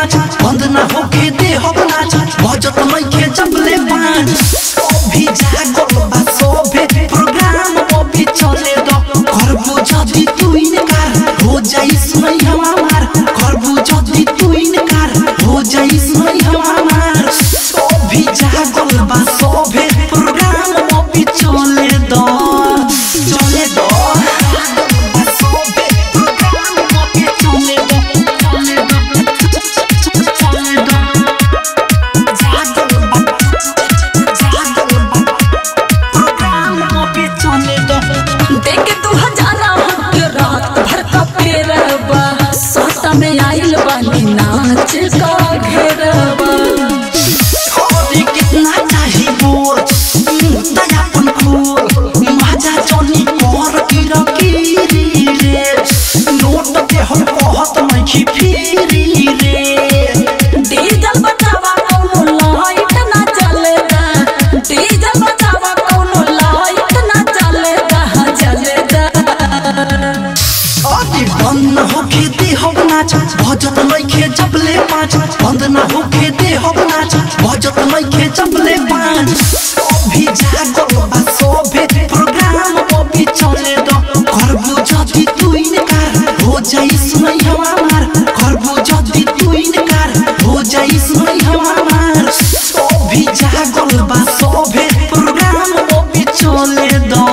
बाज बंद ना होके दे हो नाच बजत मई के चपले पांच भी जागल बा सोभे प्रोग्राम वो भी चले दो घर बुझदी तू इनकार हो जाई सुई हमार घर बुझदी तू इनकार हो जाई सुई हमार भी जागल बा सोभे प्रोग्राम वो भी चले दो बजत नहीं खे चपले पाँच बंद ना होके दे हो नाच बजत नहीं खे चपले पाँच भी जागल बा सोभे प्रोग्राम वो भी चले दो घर बुझदी तू इनकार हो जाई सुई हमार घर बुझदी तू इनकार हो जाई सुई हमार भी जागल बा सोभे प्रोग्राम वो भी चले दो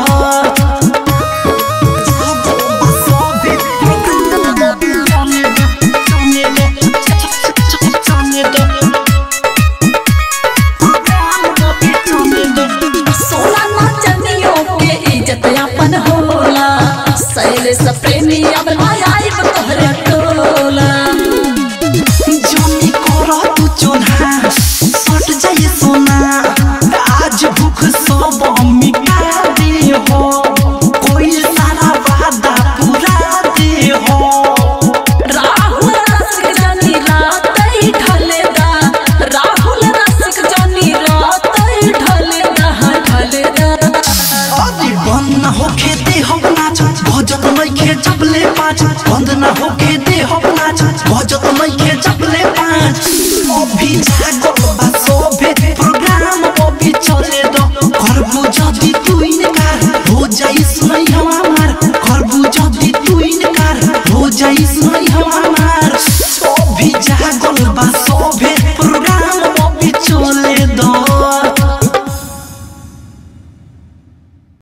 बंद ना होके दे हो नाच बजत नहीं के चपले पाँच भी जागल